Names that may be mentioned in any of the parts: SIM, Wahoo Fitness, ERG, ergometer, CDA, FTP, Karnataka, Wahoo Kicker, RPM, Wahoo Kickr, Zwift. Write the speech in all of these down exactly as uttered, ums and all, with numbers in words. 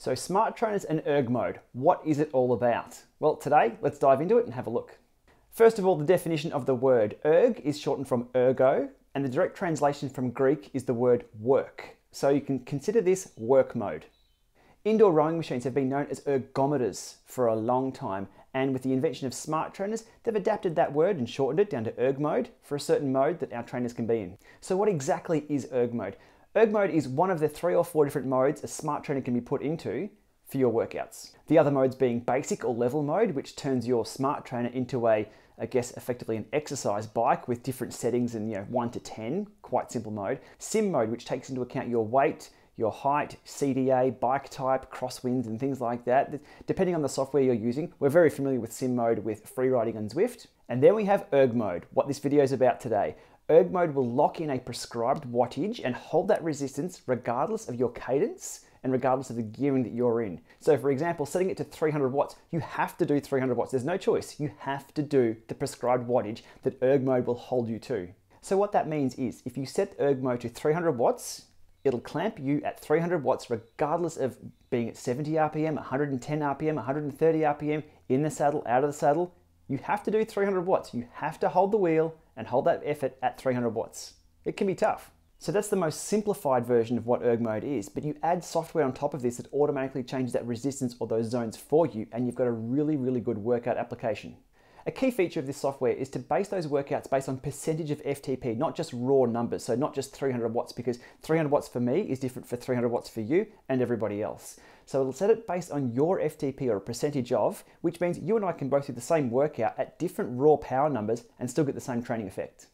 So smart trainers and E R G mode, what is it all about? Well, today, let's dive into it and have a look. First of all, the definition of the word E R G is shortened from ergo, and the direct translation from Greek is the word work. So you can consider this work mode. Indoor rowing machines have been known as ergometers for a long time, and with the invention of smart trainers, they've adapted that word and shortened it down to E R G mode for a certain mode that our trainers can be in. So what exactly is E R G mode? E R G mode is one of the three or four different modes a smart trainer can be put into for your workouts. The other modes being basic or level mode, which turns your smart trainer into a, I guess, effectively an exercise bike with different settings and, you know, one to ten, quite simple mode. SIM mode, which takes into account your weight, your height, C D A, bike type, crosswinds and things like that. Depending on the software you're using, we're very familiar with SIM mode with freeriding and Zwift. And then we have E R G mode, what this video is about today. E R G mode will lock in a prescribed wattage and hold that resistance regardless of your cadence and regardless of the gearing that you're in. So for example, setting it to three hundred watts, you have to do three hundred watts. There's no choice. You have to do the prescribed wattage that E R G mode will hold you to. So what that means is if you set E R G mode to three hundred watts, it'll clamp you at three hundred watts regardless of being at seventy R P M, one hundred ten R P M, one hundred thirty R P M, in the saddle, out of the saddle. You have to do three hundred watts. You have to hold the wheel and hold that effort at three hundred watts. It can be tough. So that's the most simplified version of what E R G mode is, but you add software on top of this that automatically changes that resistance or those zones for you, and you've got a really, really good workout application. A key feature of this software is to base those workouts based on percentage of F T P, not just raw numbers, so not just three hundred watts, because three hundred watts for me is different for three hundred watts for you and everybody else. So it'll set it based on your F T P or a percentage of, which means you and I can both do the same workout at different raw power numbers and still get the same training effect.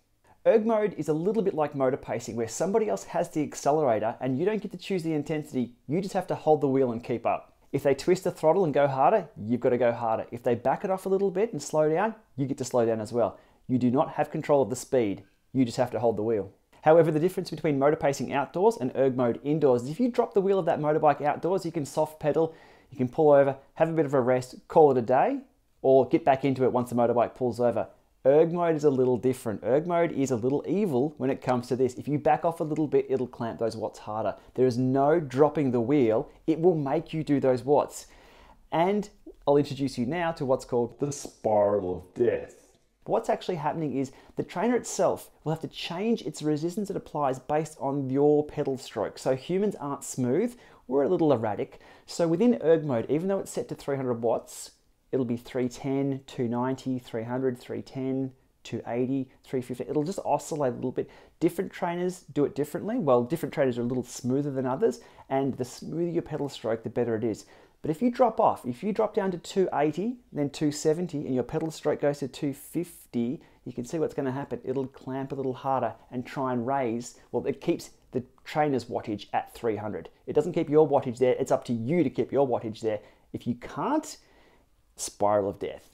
E R G mode is a little bit like motor pacing, where somebody else has the accelerator and you don't get to choose the intensity, you just have to hold the wheel and keep up. If they twist the throttle and go harder, you've got to go harder. If they back it off a little bit and slow down, you get to slow down as well. You do not have control of the speed. You just have to hold the wheel. However, the difference between motor pacing outdoors and E R G mode indoors is if you drop the wheel of that motorbike outdoors, you can soft pedal, you can pull over, have a bit of a rest, call it a day, or get back into it once the motorbike pulls over. E R G mode is a little different. E R G mode is a little evil when it comes to this. If you back off a little bit, it'll clamp those watts harder. There is no dropping the wheel. It will make you do those watts. And I'll introduce you now to what's called the spiral of death. What's actually happening is the trainer itself will have to change its resistance it applies based on your pedal stroke. So humans aren't smooth. We're a little erratic. So within E R G mode, even though it's set to three hundred watts, it'll be three ten, two ninety, three hundred, three ten, two eighty, three fifty. It'll just oscillate a little bit. Different trainers do it differently. Well, different trainers are a little smoother than others, and the smoother your pedal stroke, the better it is. But if you drop off, if you drop down to two eighty, then two seventy, and your pedal stroke goes to two fifty, you can see what's going to happen. It'll clamp a little harder and try and raise. Well, it keeps the trainer's wattage at three hundred. It doesn't keep your wattage there. It's up to you to keep your wattage there. If you can't, spiral of death.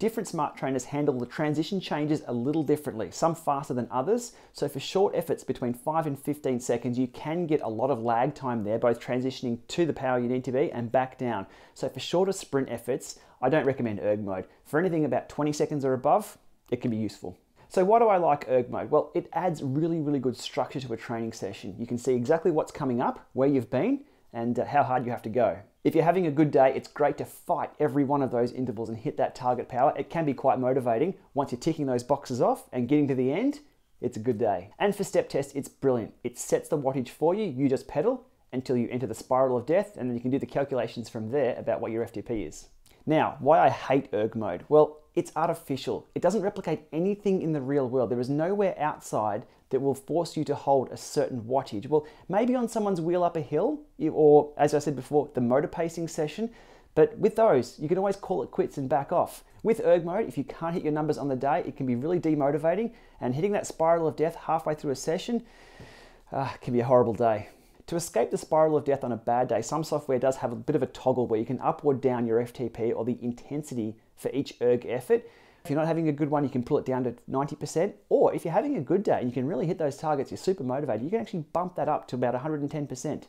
Different smart trainers handle the transition changes a little differently, some faster than others. So for short efforts between five and fifteen seconds, you can get a lot of lag time there, both transitioning to the power you need to be and back down. So for shorter sprint efforts, I don't recommend E R G mode. For anything about twenty seconds or above, it can be useful. So why do I like E R G mode? Well, it adds really, really good structure to a training session. You can see exactly what's coming up, where you've been, and how hard you have to go. If you're having a good day, it's great to fight every one of those intervals and hit that target power. It can be quite motivating. Once you're ticking those boxes off and getting to the end, it's a good day. And for step test, it's brilliant. It sets the wattage for you. You just pedal until you enter the spiral of death, and then you can do the calculations from there about what your F T P is. Now, why I hate E R G mode? Well, it's artificial. It doesn't replicate anything in the real world. There is nowhere outside that will force you to hold a certain wattage. Well, maybe on someone's wheel up a hill, or as I said before, the motor pacing session, but with those, you can always call it quits and back off. With E R G mode, if you can't hit your numbers on the day, it can be really demotivating, and hitting that spiral of death halfway through a session uh, can be a horrible day. To escape the spiral of death on a bad day, some software does have a bit of a toggle where you can up or down your F T P or the intensity for each E R G effort. If you're not having a good one, you can pull it down to ninety percent, or if you're having a good day and you can really hit those targets, you're super motivated, you can actually bump that up to about one hundred ten percent.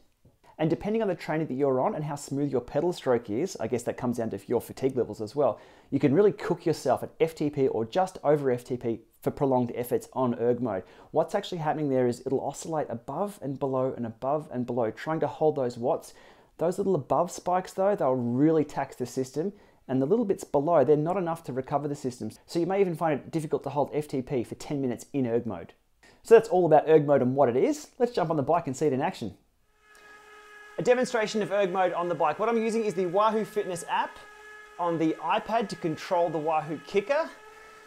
And depending on the trainer that you're on and how smooth your pedal stroke is, I guess that comes down to your fatigue levels as well, you can really cook yourself at F T P or just over F T P for prolonged efforts on E R G mode. What's actually happening there is it'll oscillate above and below and above and below, trying to hold those watts. Those little above spikes though, they'll really tax the system, and the little bits below, they're not enough to recover the systems. So you may even find it difficult to hold F T P for ten minutes in erg mode. So that's all about erg mode and what it is. Let's jump on the bike and see it in action. A demonstration of erg mode on the bike. What I'm using is the Wahoo Fitness app on the iPad to control the Wahoo Kicker.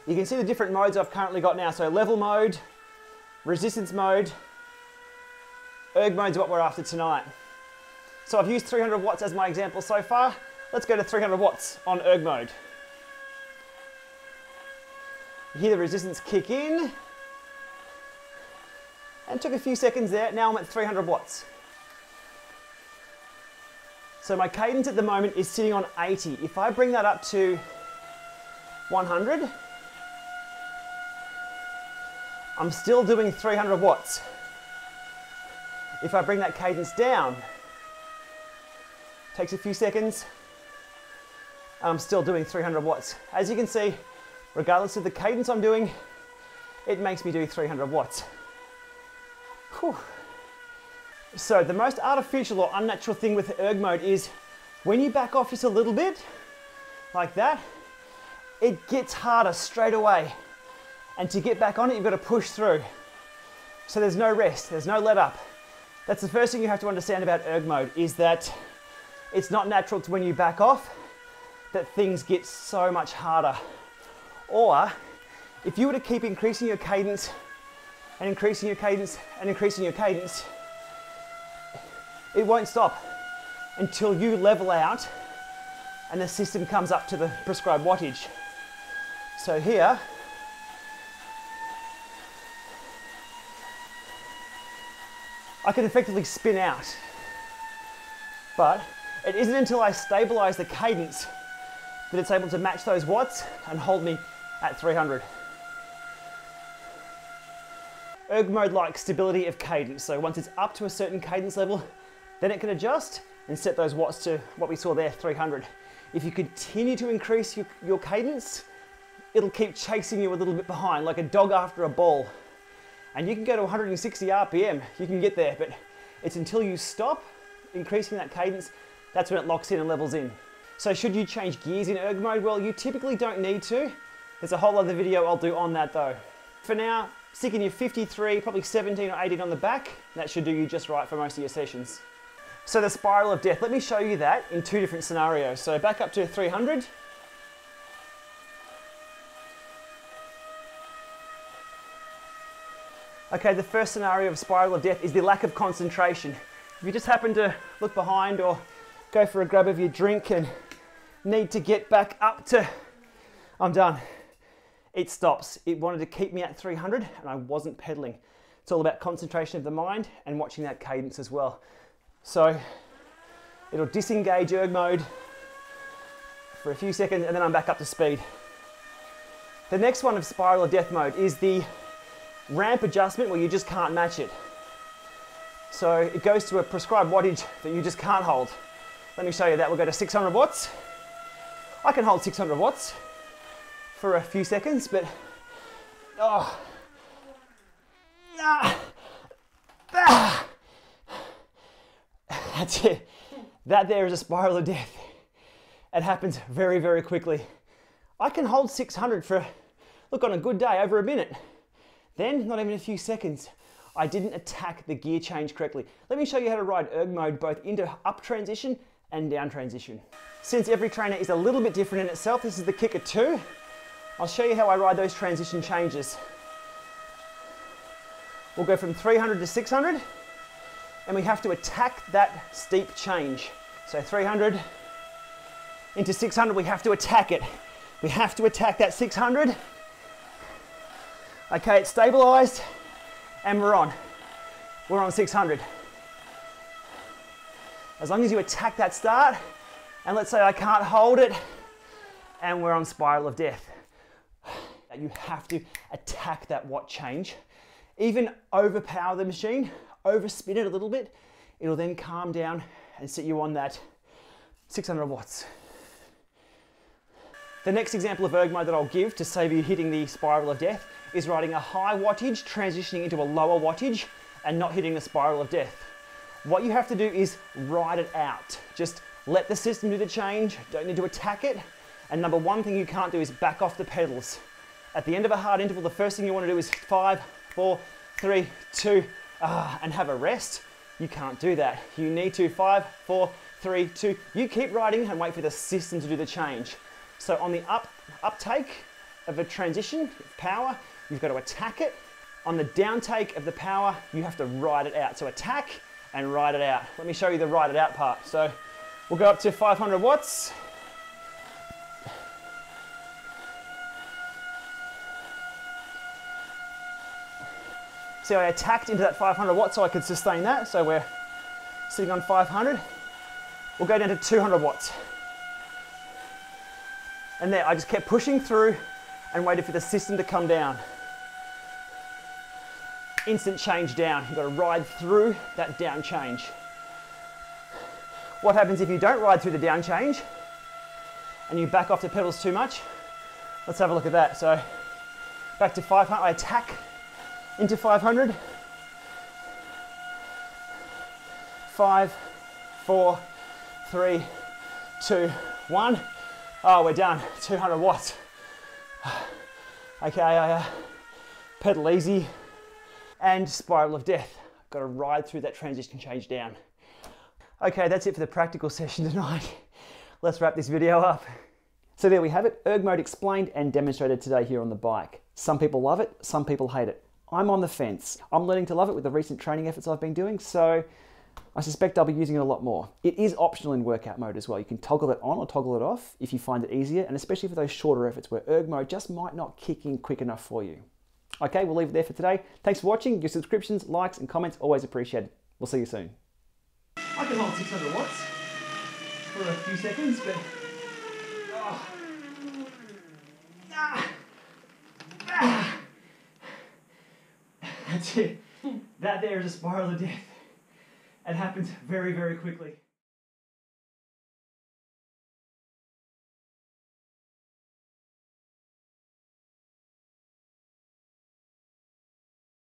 You can see the different modes I've currently got now. So level mode, resistance mode, erg mode is what we're after tonight. So I've used three hundred watts as my example so far. Let's go to three hundred watts on erg mode. You hear the resistance kick in. And took a few seconds there. Now I'm at three hundred watts. So my cadence at the moment is sitting on eighty. If I bring that up to one hundred, I'm still doing three hundred watts. If I bring that cadence down, takes a few seconds, I'm still doing three hundred watts. As you can see, regardless of the cadence I'm doing, it makes me do three hundred watts. Whew. So the most artificial or unnatural thing with erg mode is when you back off just a little bit, like that, it gets harder straight away. And to get back on it, you've got to push through. So there's no rest, there's no let up. That's the first thing you have to understand about erg mode, is that it's not natural to when you back off that things get so much harder. Or if you were to keep increasing your cadence and increasing your cadence and increasing your cadence, it won't stop until you level out and the system comes up to the prescribed wattage. So here, I can effectively spin out, but it isn't until I stabilize the cadence that it's able to match those watts and hold me at three hundred. Erg mode likes stability of cadence, so once it's up to a certain cadence level, then it can adjust and set those watts to what we saw there, three hundred. If you continue to increase your, your cadence, it'll keep chasing you a little bit behind, like a dog after a ball. And you can go to one hundred sixty R P M, you can get there, but it's until you stop increasing that cadence, that's when it locks in and levels in. So should you change gears in erg mode? Well, you typically don't need to. There's a whole other video I'll do on that though. For now, stick in your fifty-three, probably seventeen or eighteen on the back. That should do you just right for most of your sessions. So the spiral of death, let me show you that in two different scenarios. So back up to three hundred. Okay, the first scenario of spiral of death is the lack of concentration. If you just happen to look behind or go for a grab of your drink and need to get back up to, I'm done. It stops. It wanted to keep me at three hundred and I wasn't pedaling. It's all about concentration of the mind and watching that cadence as well. So it'll disengage erg mode for a few seconds and then I'm back up to speed. The next one of spiral of death mode is the ramp adjustment where you just can't match it. So it goes to a prescribed wattage that you just can't hold. Let me show you that. We'll go to six hundred watts. I can hold six hundred watts for a few seconds, but oh, ah, ah. That's it. That there is a spiral of death. It happens very, very quickly. I can hold six hundred for, look, on a good day, over a minute. Then, not even a few seconds, I didn't attack the gear change correctly. Let me show you how to ride erg mode both into up transition and down transition. Since every trainer is a little bit different in itself, this is the Kicker two. I'll show you how I ride those transition changes. We'll go from three hundred to six hundred, and we have to attack that steep change. So three hundred into six hundred, we have to attack it. We have to attack that six hundred. Okay, it's stabilized, and we're on. We're on six hundred. As long as you attack that start, and let's say I can't hold it, and we're on spiral of death. You have to attack that watt change. Even overpower the machine, overspin it a little bit, it'll then calm down and set you on that six hundred watts. The next example of erg mode that I'll give to save you hitting the spiral of death is riding a high wattage, transitioning into a lower wattage, and not hitting the spiral of death. What you have to do is ride it out. Just let the system do the change, don't need to attack it. And number one thing you can't do is back off the pedals. At the end of a hard interval, the first thing you want to do is five, four, three, two, ah, and have a rest. You can't do that. You need to five, four, three, two. You keep riding and wait for the system to do the change. So on the up, uptake of a transition, power, you've got to attack it. On the downtake of the power, you have to ride it out. So attack and ride it out. Let me show you the ride it out part. So we'll go up to five hundred watts. See, I attacked into that five hundred watts so I could sustain that. So we're sitting on five hundred. We'll go down to two hundred watts. And there, I just kept pushing through and waited for the system to come down. Instant change down. You've got to ride through that down change. What happens if you don't ride through the down change and you back off the pedals too much? Let's have a look at that. So back to five hundred, I attack into five hundred, five, four, three, two, one. Oh, we're down, two hundred watts. Okay, I uh, pedal easy and spiral of death. I've got to ride through that transition change down. Okay, that's it for the practical session tonight. Let's wrap this video up. So there we have it, E R G mode explained and demonstrated today here on the bike. Some people love it, some people hate it. I'm on the fence. I'm learning to love it with the recent training efforts I've been doing, so I suspect I'll be using it a lot more. It is optional in workout mode as well. You can toggle it on or toggle it off if you find it easier, and especially for those shorter efforts where E R G mode just might not kick in quick enough for you. Okay, we'll leave it there for today. Thanks for watching. Your subscriptions, likes, and comments always appreciated. We'll see you soon. I can hold six hundred watts for a few seconds, but... Oh. Ah. Ah. That's it. That there is a spiral of death. It happens very, very quickly.